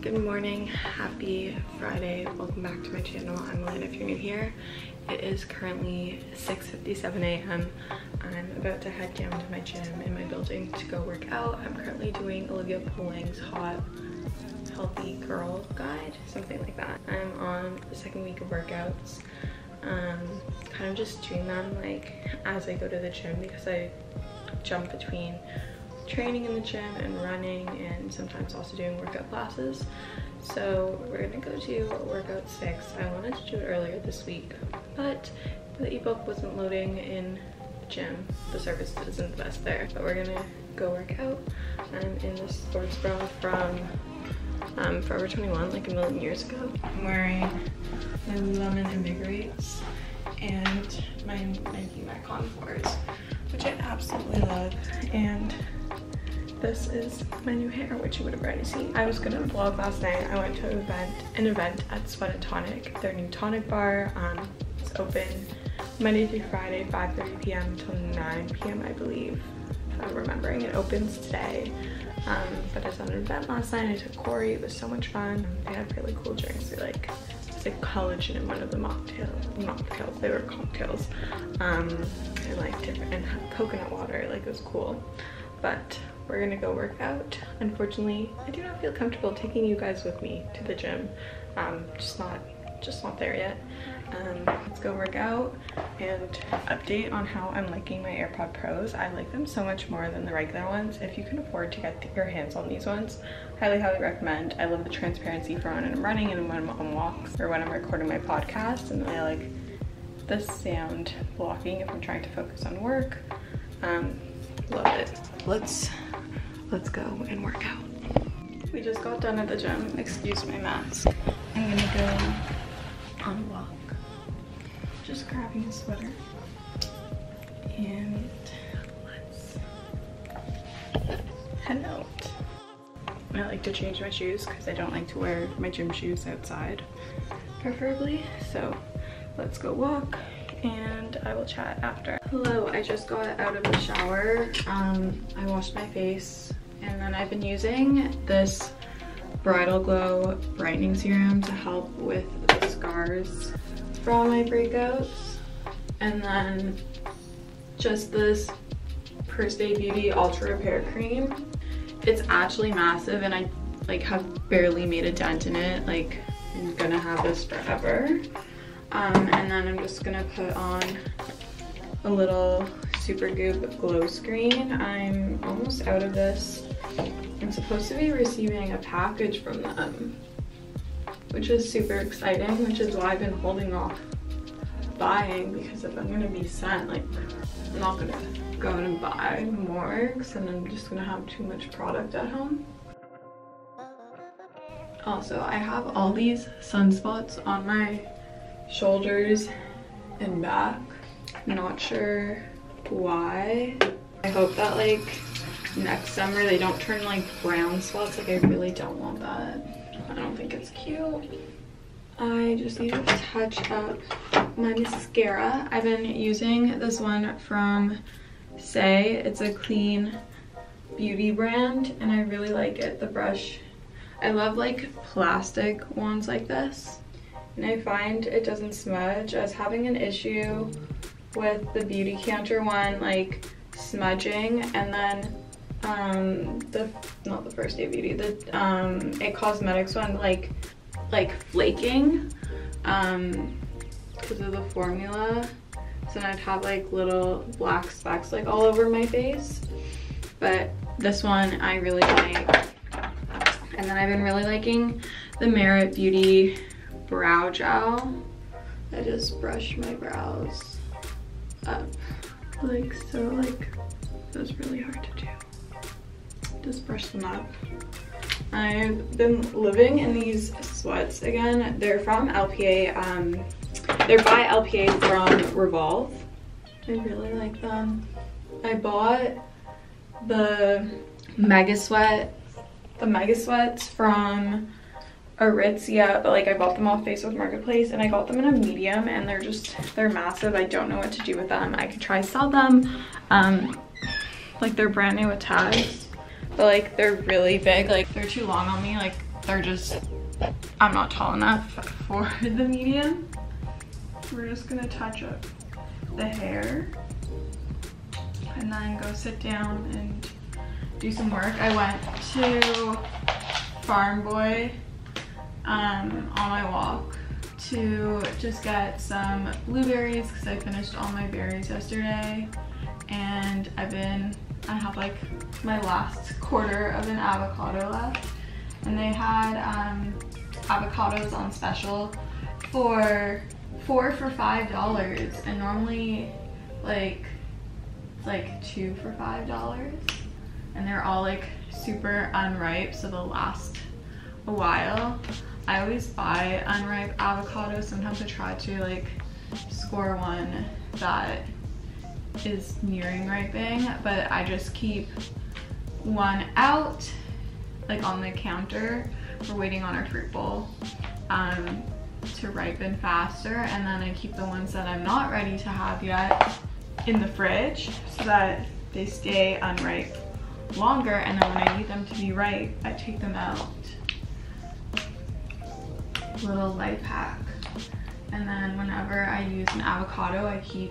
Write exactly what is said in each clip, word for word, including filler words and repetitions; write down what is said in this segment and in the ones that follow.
Good morning, happy Friday. Welcome back to my channel. I'm Lynn if you're new here. It is currently six fifty-seven a m I'm about to head down to my gym in my building to go work out. I'm currently doing Olivia Poling's Hot Healthy Girl Guide, something like that. I'm on the second week of workouts. Um, kind of just doing them like as I go to the gym because I jump between training in the gym and running and sometimes also doing workout classes. So we're gonna go to workout six. I wanted to do it earlier this week, but the ebook wasn't loading in the gym. The service isn't the best there, but we're gonna go work out. I'm in this sports bra from um, Forever twenty-one, like a million years ago. I'm wearing my Lululemon Invigorates and my Nike Metcon fours, which I absolutely love. And this is my new hair, which you would have already seen. I was gonna vlog last night. I went to an event, an event at Sweat and Tonic, their new tonic bar. Um, it's open Monday through Friday, five thirty p m till nine p m I believe, if I'm remembering. It opens today. Um, but I was at an event last night. I took Corey. It was so much fun. They had really cool drinks. They like, it's like collagen in one of the mocktails. Mocktails. They were cocktails. Um, and like different, and coconut water. Like it was cool. But we're gonna go work out. Unfortunately, I do not feel comfortable taking you guys with me to the gym. Um, just not, just not there yet. Um, let's go work out and update on how I'm liking my AirPod Pros. I like them so much more than the regular ones. If you can afford to get your hands on these ones, highly, highly recommend. I love the transparency for when I'm running and when I'm on walks or when I'm recording my podcast, and I like the sound blocking if I'm trying to focus on work. Um, love it. Let's let's go and work out. We just got done at the gym. Excuse my mask. I'm gonna go on a walk. Just grabbing a sweater. And let's head out. I like to change my shoes because I don't like to wear my gym shoes outside, preferably. So let's go walk and I will chat after. Hello, I just got out of the shower. Um, I washed my face and then I've been using this Bridal Glow Brightening Serum to help with the scars from my breakouts. And then just this Per Se Beauty Ultra Repair Cream. It's actually massive and I like have barely made a dent in it. Like I'm gonna have this forever. Um, and then I'm just gonna put on a little Super Goop Glow Screen. I'm almost out of this. I'm supposed to be receiving a package from them, which is super exciting, which is why I've been holding off buying, because if I'm gonna be sent, like, I'm not gonna go out and buy more, because then I'm just gonna have too much product at home. Also, I have all these sunspots on my shoulders and back. Not sure why. I hope that like next summer they don't turn like brown spots. Like I really don't want that. I don't think it's cute. I just need to touch up my mascara. I've been using this one from Say. It's a clean beauty brand and I really like it. The brush, I love like plastic ones like this. And I find it doesn't smudge. I was having an issue with the Beauty Counter one, like smudging, and then um, the not the First Day Beauty, the um, a Cosmetics one, like like flaking, um, because of the formula. So then I'd have like little black specks like all over my face. But this one I really like. And then I've been really liking the Merit Beauty Brow Gel. I just brush my brows up like so. Like it was really hard to do, just brush them up. I've been living in these sweats again. They're from L P A, um they're by L P A from Revolve. I really like them. I bought the mega sweat the mega sweats from Aritzia, but like I bought them off Facebook Marketplace, and I got them in a medium, and they're just, they're massive. I don't know what to do with them. I could try sell them. Um, like they're brand new with tags, but like they're really big. Like they're too long on me. Like they're just, I'm not tall enough for the medium. We're just gonna touch up the hair and then go sit down and do some work. I went to Farm Boy um, on my walk to just get some blueberries because I finished all my berries yesterday, and I've been, I have like my last quarter of an avocado left, and they had um, avocados on special for four for five dollars, and normally like it's like two for five dollars, and they're all like super unripe, so they'll last a while. I always buy unripe avocados. Sometimes I try to like score one that is nearing ripening, but I just keep one out like on the counter. We're waiting on our fruit bowl um, to ripen faster, and then I keep the ones that I'm not ready to have yet in the fridge so that they stay unripe longer, and then when I need them to be ripe, I take them out. Little life hack. And then whenever I use an avocado, I keep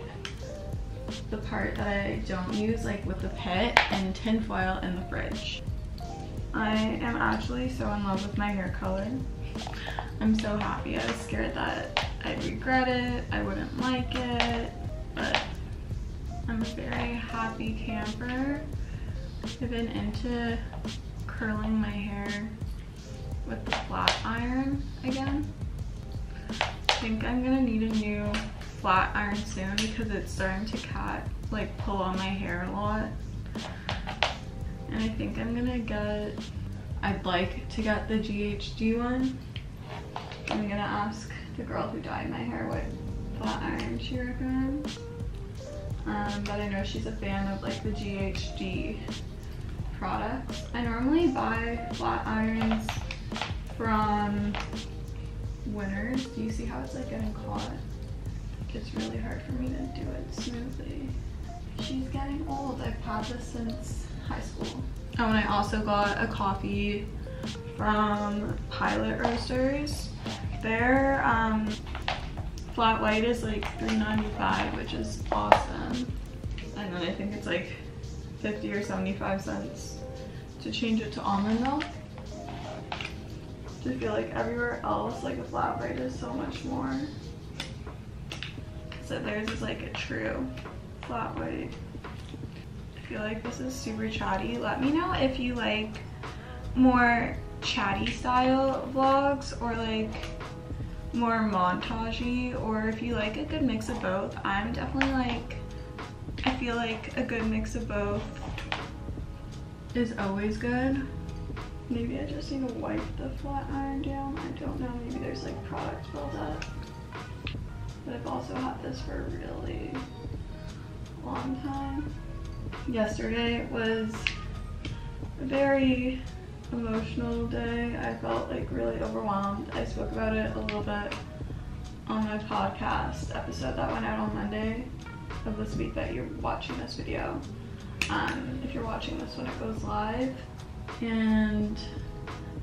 the part that I don't use, like with the pit and tin foil, in the fridge. I am actually so in love with my hair color. I'm so happy. I was scared that I'd regret it, I wouldn't like it, but I'm a very happy camper. I've been into curling my hair with the flat iron again. I think I'm gonna need a new flat iron soon because it's starting to cat like pull on my hair a lot, and I think I'm gonna get, I'd like to get the G H D one. I'm gonna ask the girl who dyed my hair what flat iron she recommends, um, but I know she's a fan of like the G H D products. I normally buy flat irons from Winners. Do you see how it's like getting caught? It's really hard for me to do it smoothly. She's getting old. I've had this since high school. Oh, and I also got a coffee from Pilot Roasters. Their um, flat white is like three ninety-five, which is awesome. And then I think it's like fifty or seventy-five cents to change it to almond milk. I feel like everywhere else, like a flat white is so much more. So theirs is like a true flat white. I feel like this is super chatty. Let me know if you like more chatty style vlogs or like more montagey, or if you like a good mix of both. I'm definitely like, I feel like a good mix of both is always good. Maybe I just need to wipe the flat iron down. I don't know, maybe there's like product build up. But I've also had this for a really long time. Yesterday was a very emotional day. I felt like really overwhelmed. I spoke about it a little bit on my podcast episode that went out on Monday of this week that you're watching this video. Um, if you're watching this when it goes live. And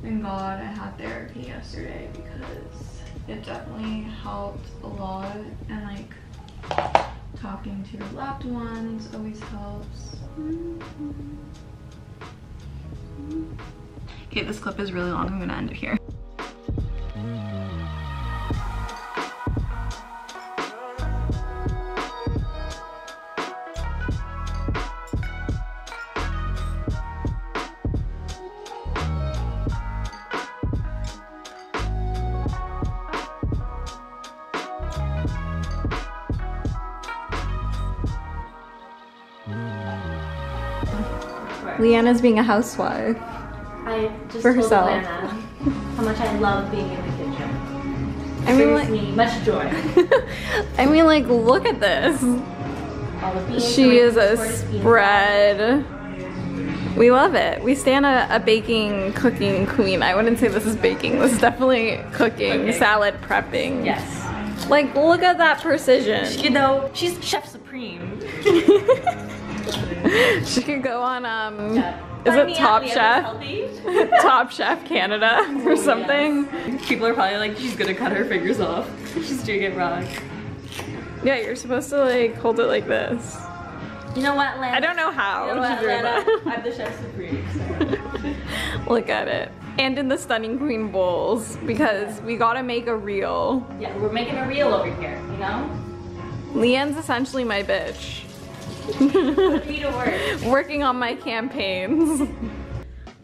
thank God I had therapy yesterday because it definitely helped a lot, and like talking to your loved ones always helps. Okay, this clip is really long. I'm gonna end it here. Leanna's being a housewife. I just for told herself. Leanna how much I love being in the kitchen. It I mean, brings like, me much joy. I mean, like, look at this. All the beans, she is a spread. We love it. We stand a, a baking, cooking queen. I wouldn't say this is baking. This is definitely cooking, okay. Salad prepping. Yes. Like, look at that precision. You know, she's Chef Supreme. She could go on, um, yeah. Is it Top Chef? Top Chef Canada or something? Yes. People are probably like, she's gonna cut her fingers off. She's doing it wrong. Yeah, you're supposed to like hold it like this. You know what, Lana? I don't know how. You know what, Lana? I'm the Chef Supreme. So. Look at it. And in the Stunning Queen bowls, because we gotta make a reel. Yeah, we're making a reel over here, you know? Leanne's essentially my bitch. Work. Working on my campaigns.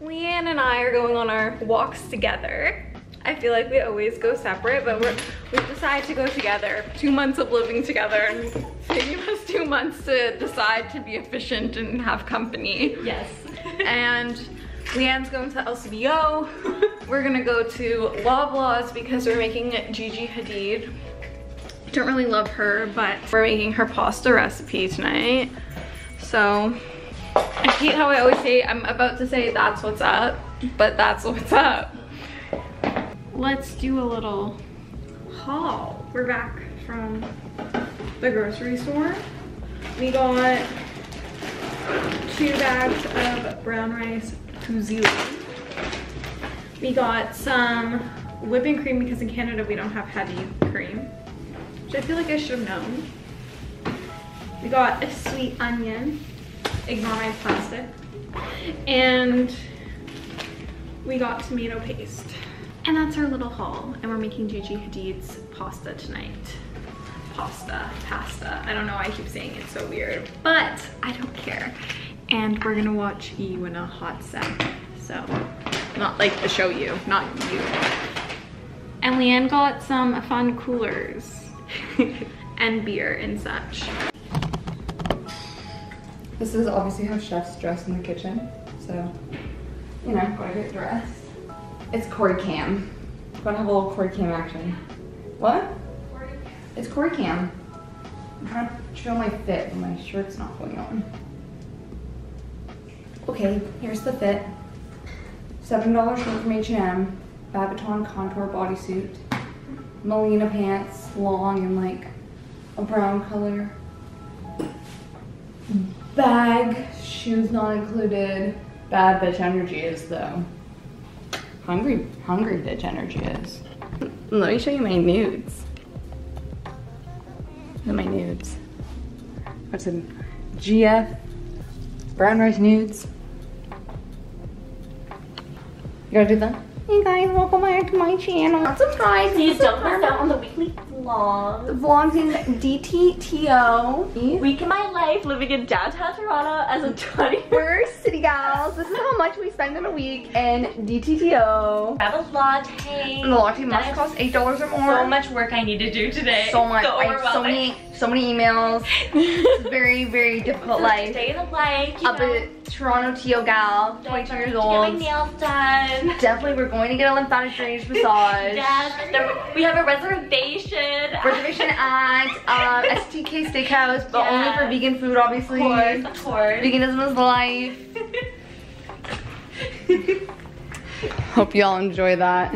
Leanne and I are going on our walks together. I feel like we always go separate, but we're, we've decided to go together. Two months of living together, and taking us two months to decide to be efficient and have company. Yes. And Leanne's going to L C B O. We're gonna go to Loblaws because we're making Gigi Hadid. Don't really love her, but we're making her pasta recipe tonight. So I hate how I always say, I'm about to say that's what's up, but that's what's up. Let's do a little haul. We're back from the grocery store. We got two bags of brown rice fusilli. We got some whipping cream because in Canada we don't have heavy cream. I feel like I should have known. We got a sweet onion, ignore my plastic, and we got tomato paste. And that's our little haul. And we're making Gigi Hadid's pasta tonight. Pasta, pasta. I don't know why I keep saying it so weird, but I don't care. And we're gonna watch You in a Hot Sec. So, not like the show You, not you. And Leanne got some fun coolers. And beer and such. This is obviously how chefs dress in the kitchen, so you know, gotta get dressed. It's Corey Cam. Gotta have a little Corey Cam action. What? Corey Cam. It's Corey Cam. I'm trying to show my fit, but my shirt's not going on. Okay, here's the fit. seven dollar shirt from H and M. Babaton contour bodysuit. Melina pants, long and like a brown color. Bag, shoes not included. Bad bitch energy is though. Hungry, hungry bitch energy is. Let me show you my nudes. Look at my nudes. Got some G F, brown rice nudes. You gotta do that? Hey guys, welcome back to my channel. Not surprised. Please don't miss out on the weekly vlogs. The vlogs in D T T O. Week in my life, living in downtown Toronto as a twenty. We're city gals. This is how much we spend in a week in D T T O. Grab a latte. And the latte must that cost eight dollars or more. So much work I need to do today. So much. So I have so many, so many emails. It's a very, very difficult life. Day of the life. Up know. A Toronto T O gal, twenty-two years old. Get my nails done. Definitely we're going to get a lymphatic drainage massage. Yes, the, we have a reservation. Reservation at um, S T K Steakhouse, but yes. Only for vegan food, obviously. Of course, of course. Veganism is life. Hope y'all enjoy that.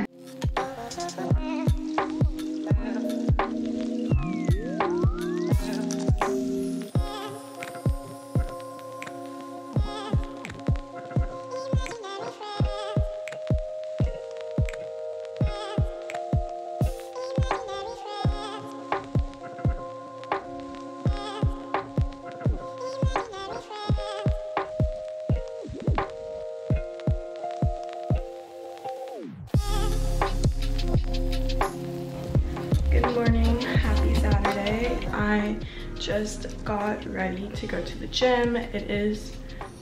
Just got ready to go to the gym. It is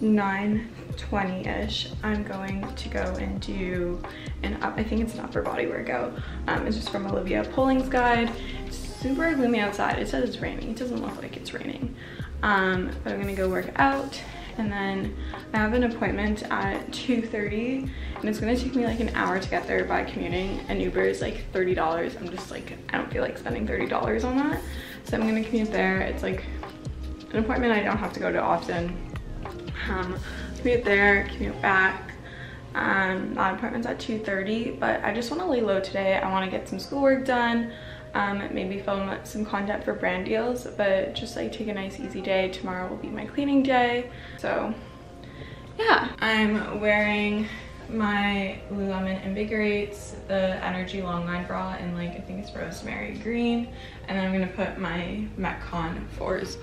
nine twenty-ish. I'm going to go and do an up, I think it's an upper body workout. Um, it's just from Olivia Poling's guide. It's super gloomy outside. It says it's raining. It doesn't look like it's raining. Um, but I'm gonna go work out. And then I have an appointment at two thirty and it's gonna take me like an hour to get there by commuting, and Uber is like thirty dollars. I'm just like, I don't feel like spending thirty dollars on that. So I'm gonna commute there. It's like an appointment I don't have to go to often. Um, commute there, commute back. Um, my appointment's at two thirty, but I just want to lay low today. I want to get some schoolwork done, um, maybe film some content for brand deals, but just like take a nice easy day. Tomorrow will be my cleaning day. So yeah, I'm wearing my Lululemon Invigorates, the Energy Longline Bra, and like I think it's rosemary green, and then I'm gonna put my Metcon fours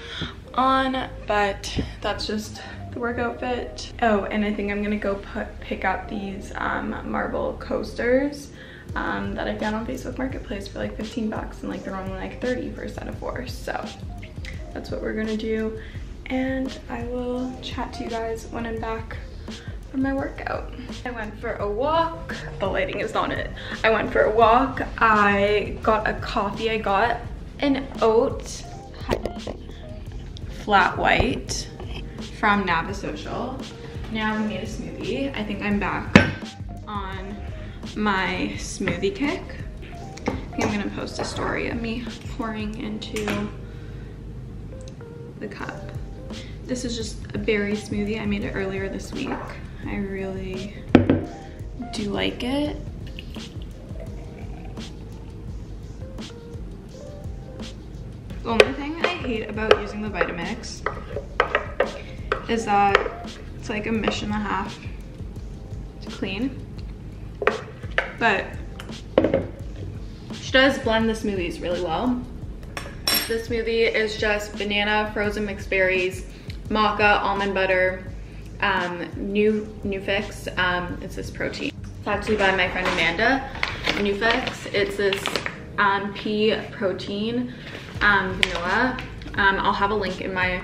on, but that's just the work outfit. Oh, and I think I'm gonna go put pick up these um, marble coasters um, that I found on Facebook Marketplace for like fifteen bucks, and like they're only like thirty for a set of four, so that's what we're gonna do, and I will chat to you guys when I'm back from my workout. I went for a walk. The lighting is not it. I went for a walk. I got a coffee. I got an oat flat white from Navisocial. Now we made a smoothie. I think I'm back on my smoothie kick. I think I'm gonna post a story of me pouring into the cup. This is just a berry smoothie. I made it earlier this week. I really do like it. The only thing I hate about using the Vitamix is that it's like a mission and a half to clean. But she does blend the smoothies really well. This smoothie is just banana, frozen mixed berries, maca, almond butter, um new Nufyx, um it's this protein. It's actually by my friend Amanda. Nufyx, it's this um pea protein, um vanilla. um I'll have a link in my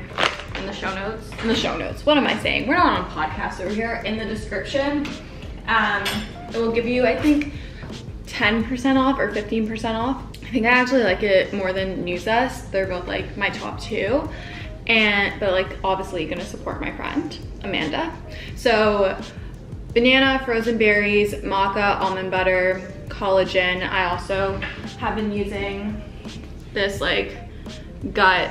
in the show notes in the show notes what am I saying we're not on a podcast over here in the description. um It will give you, I think, ten percent off or fifteen percent off. I think I actually like it more than Nuzest. They're both like my top two. And, but like obviously gonna support my friend, Amanda. So banana, frozen berries, maca, almond butter, collagen. I also have been using this like gut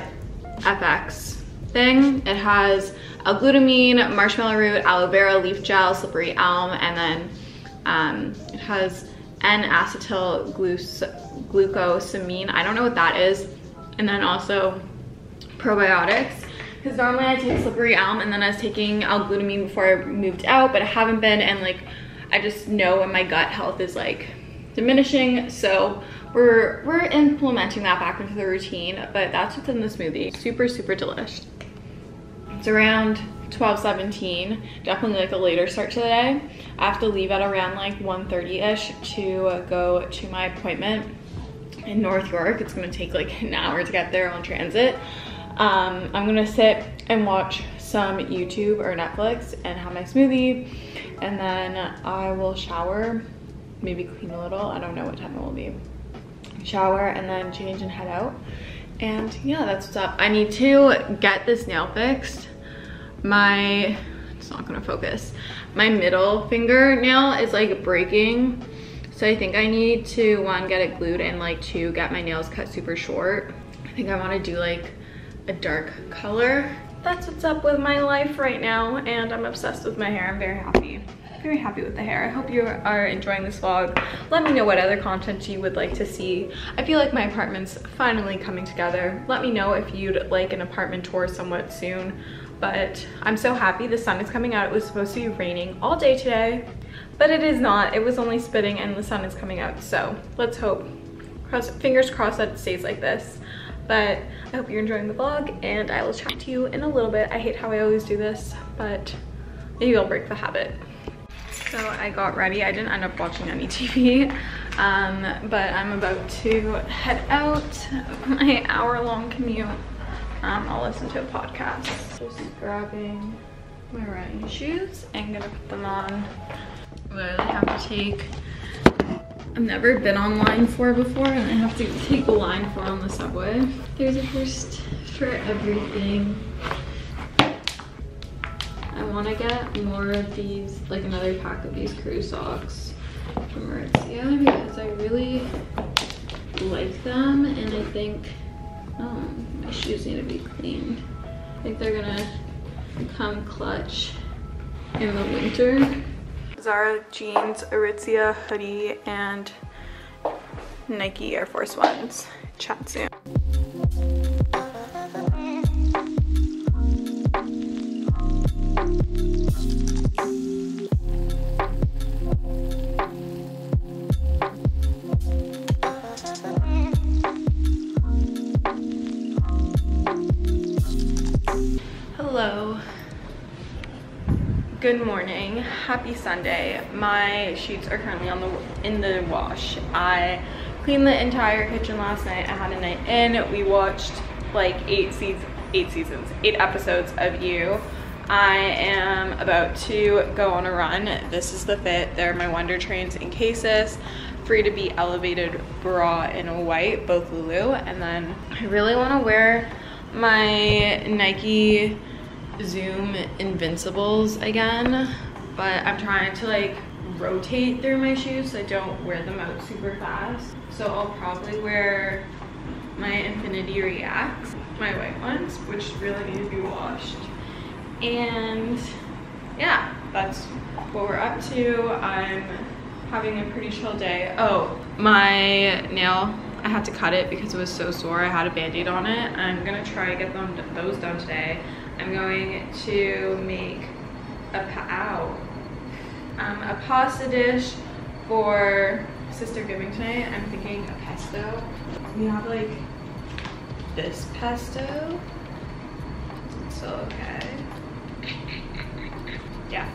F X thing. It has L-glutamine, marshmallow root, aloe vera, leaf gel, slippery elm, and then um, it has N-acetyl glucosamine. I don't know what that is. And then also probiotics, because normally I take slippery elm, and then I was taking L-glutamine before I moved out, but I haven't been, and like I just know when my gut health is like diminishing, so we're we're implementing that back into the routine. But that's what's in the smoothie. Super super delish. It's around twelve seventeen, definitely like a later start today. I have to leave at around like one thirty ish to go to my appointment in North York. It's gonna take like an hour to get there on transit. Um, I'm gonna sit and watch some YouTube or Netflix and have my smoothie, and then I will shower, maybe clean a little. I don't know what time it will be. Shower and then change and head out. And yeah, that's what's up. I need to get this nail fixed. My, it's not gonna focus. My middle finger nail is like breaking. So I think I need to, one, get it glued, and like two, get my nails cut super short. I think I wanna do like a dark color. That's what's up with my life right now, and I'm obsessed with my hair. I'm very happy, very happy with the hair. I hope you are enjoying this vlog. Let me know what other content you would like to see. I feel like my apartment's finally coming together. Let me know if you'd like an apartment tour somewhat soon, but I'm so happy the sun is coming out. It was supposed to be raining all day today, but it is not. It was only spitting and the sun is coming out, so let's hope, cross, fingers crossed that it stays like this. But I hope you're enjoying the vlog, and I will chat to you in a little bit. I hate how I always do this, but maybe I'll break the habit. So I got ready. I didn't end up watching any T V, um, but I'm about to head out of my hour-long commute. Um, I'll listen to a podcast. Just grabbing my running shoes and gonna put them on. Literally have to take, I've never been on line four before, and I have to take a line four on the subway. There's a first for everything. I wanna get more of these, like another pack of these crew socks from Maretzia, because I really like them, and I think, oh, my shoes need to be cleaned. I think they're gonna come clutch in the winter. Zara jeans, Aritzia hoodie, and Nike Air Force Ones. Chat soon. Good morning, happy Sunday. My sheets are currently on the in the wash. I cleaned the entire kitchen last night. I had a night in. We watched like eight seasons, eight seasons, eight episodes of You. I am about to go on a run. This is the fit. They're my Wonder Trains in Cases, Free to Be Elevated bra in a white, both Lulu. And then I really wanna wear my Nike Zoom Invincibles again, but I'm trying to like rotate through my shoes so I don't wear them out super fast. So I'll probably wear my Infinity Reacts, my white ones, which really need to be washed. And yeah, that's what we're up to. I'm having a pretty chill day. Oh, my nail, I had to cut it because it was so sore. I had a band-aid on it. I'm gonna try to get them those done today. I'm going to make a pa ow, um, a pasta dish for Sister Giving tonight. I'm thinking a pesto. We have like this pesto. It's still okay. Yeah.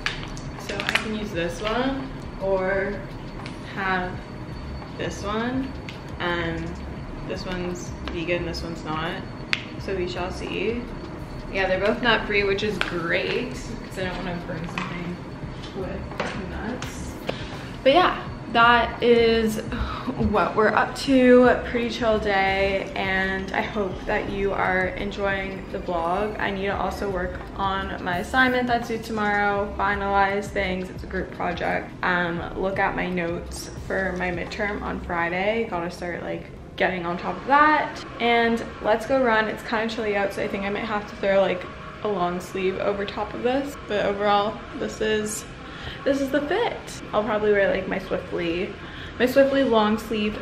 So I can use this one or have this one. And this one's vegan, this one's not. So we shall see. Yeah, they're both nut free, which is great because I don't want to burn something with nuts. But yeah, that is what we're up to. Pretty chill day, and I hope that you are enjoying the vlog. I need to also work on my assignment that's due tomorrow, finalize things. It's a group project. Um, look at my notes for my midterm on Friday. Gotta start like getting on top of that, and let's go run. It's kind of chilly out, so I think I might have to throw like a long sleeve over top of this, but overall this is this is the fit. I'll probably wear like my Swiftly my Swiftly long sleeve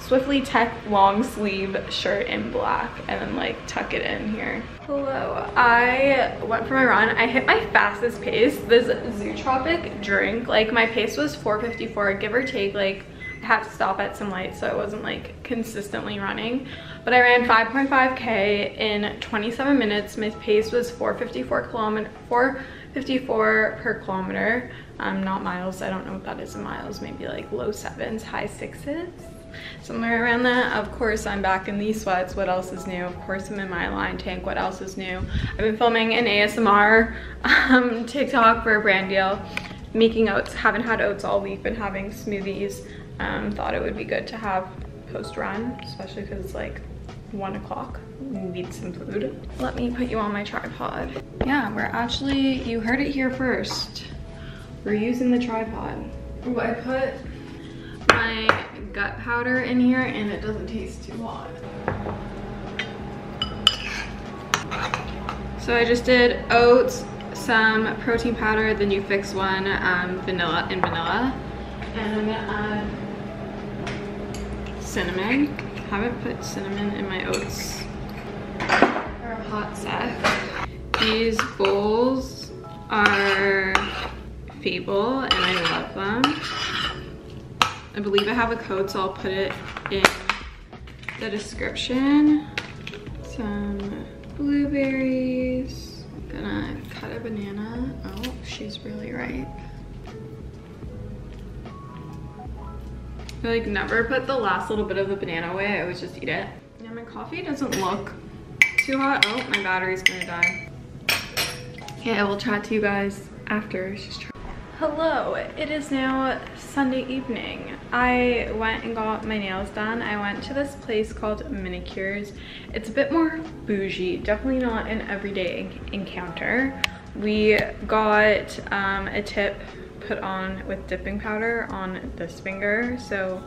Swiftly Tech long sleeve shirt in black, and then like tuck it in here. Hello, I went for my run. I hit my fastest pace. This Zootropic drink, like my pace was four fifty-four, give or take. Like I had to stop at some lights, so I wasn't like consistently running, but I ran five point five K in twenty-seven minutes. My pace was four fifty-four kilometer four fifty-four per kilometer, um not miles. I don't know what that is in miles, maybe like low sevens, high sixes, somewhere around that. Of course I'm back in these sweats. What else is new? Of course I'm in my line tank. What else is new? I've been filming an A S M R um TikTok for a brand deal, making oats. Haven't had oats all week, been having smoothies. Um, thought it would be good to have post-run, especially because it's like one o'clock. We need some food. Let me put you on my tripod. Yeah, we're actually, you heard it here first. We're using the tripod. Ooh, I put my gut powder in here and it doesn't taste too hot. So I just did oats, some protein powder, the Nufyx one, um, vanilla and vanilla. And I'm gonna add cinnamon. Haven't put cinnamon in my oats for a hot sec. These bowls are Fable and I love them. I believe I have a code, so I'll put it in the description. Some blueberries. I'm gonna cut a banana. Oh, she's really ripe. I like never put the last little bit of the banana away. I always just eat it. Yeah, my coffee doesn't look too hot. Oh, my battery's gonna die. Yeah, I will chat to you guys after she's trying. Hello, it is now Sunday evening. I went and got my nails done. I went to this place called Minicures. It's a bit more bougie, definitely not an everyday encounter. We got um, a tip put on with dipping powder on this finger, so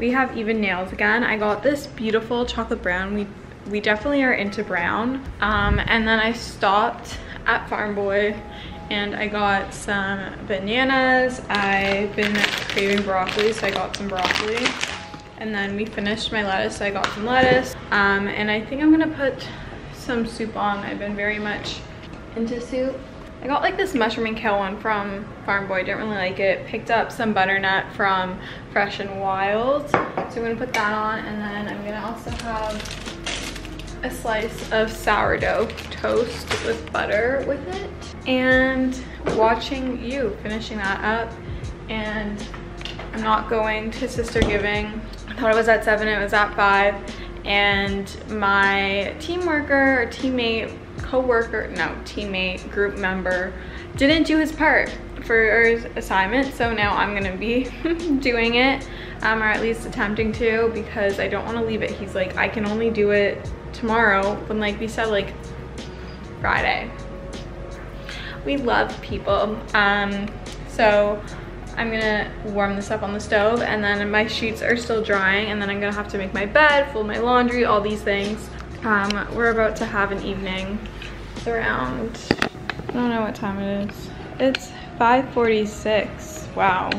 we have even nails again. I got this beautiful chocolate brown. We we definitely are into brown, um and then I stopped at Farm Boy and I got some bananas. I've been craving broccoli, so I got some broccoli. And then we finished my lettuce, so I got some lettuce. Um, and I think I'm gonna put some soup on. I've been very much into soup. I got like this mushroom and kale one from Farm Boy. Didn't really like it. Picked up some butternut from Fresh and Wild. So I'm gonna put that on, and then I'm gonna also have a slice of sourdough toast with butter with it. And watching you finishing that up. And I'm not going to Sister Giving. I thought it was at seven, it was at five. And my team worker or teammate, co-worker, no, teammate, group member didn't do his part for his assignment, so now I'm gonna be doing it, um, or at least attempting to, because I don't want to leave it. He's like, I can only do it tomorrow, when like we said, like Friday. We love people. Um, so I'm gonna warm this up on the stove, and then my sheets are still drying, and then I'm gonna have to make my bed, fold my laundry, all these things. Um, we're about to have an evening. It's around, I don't know what time it is. It's five forty-six. Wow.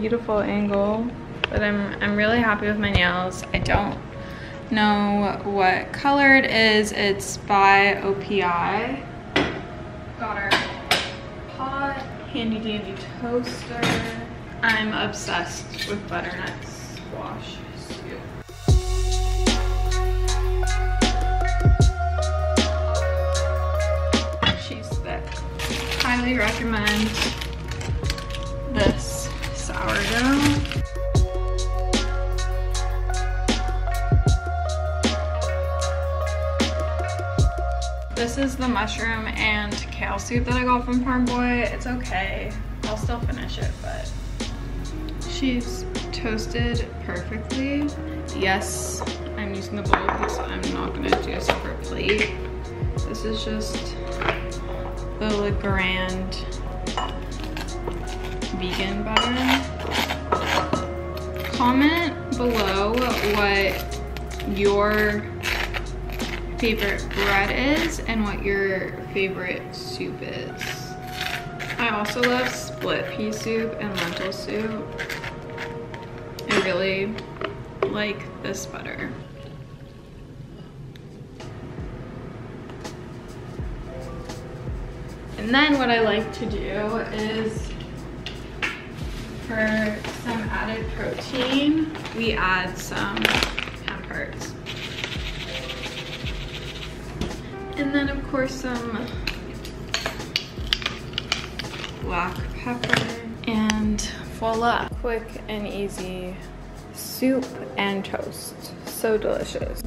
Beautiful angle. But I'm, I'm really happy with my nails. I don't know what color it is. It's by O P I. Got our pot, handy dandy toaster. I'm obsessed with butternut squash. I recommend this sourdough. This is the mushroom and kale soup that I got from Farm Boy. It's okay. I'll still finish it, but she's toasted perfectly. Yes, I'm using the bowl because I'm not gonna do a separate plate. This is just the Le Grand vegan butter. Comment below what your favorite bread is and what your favorite soup is. I also love split pea soup and lentil soup. I really like this butter. And then what I like to do is, for some added protein, we add some hemp hearts. And then of course some black pepper, and voila. Quick and easy soup and toast, so delicious.